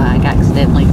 bag accidentally.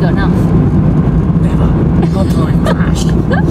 Enough. Never. God's my crash.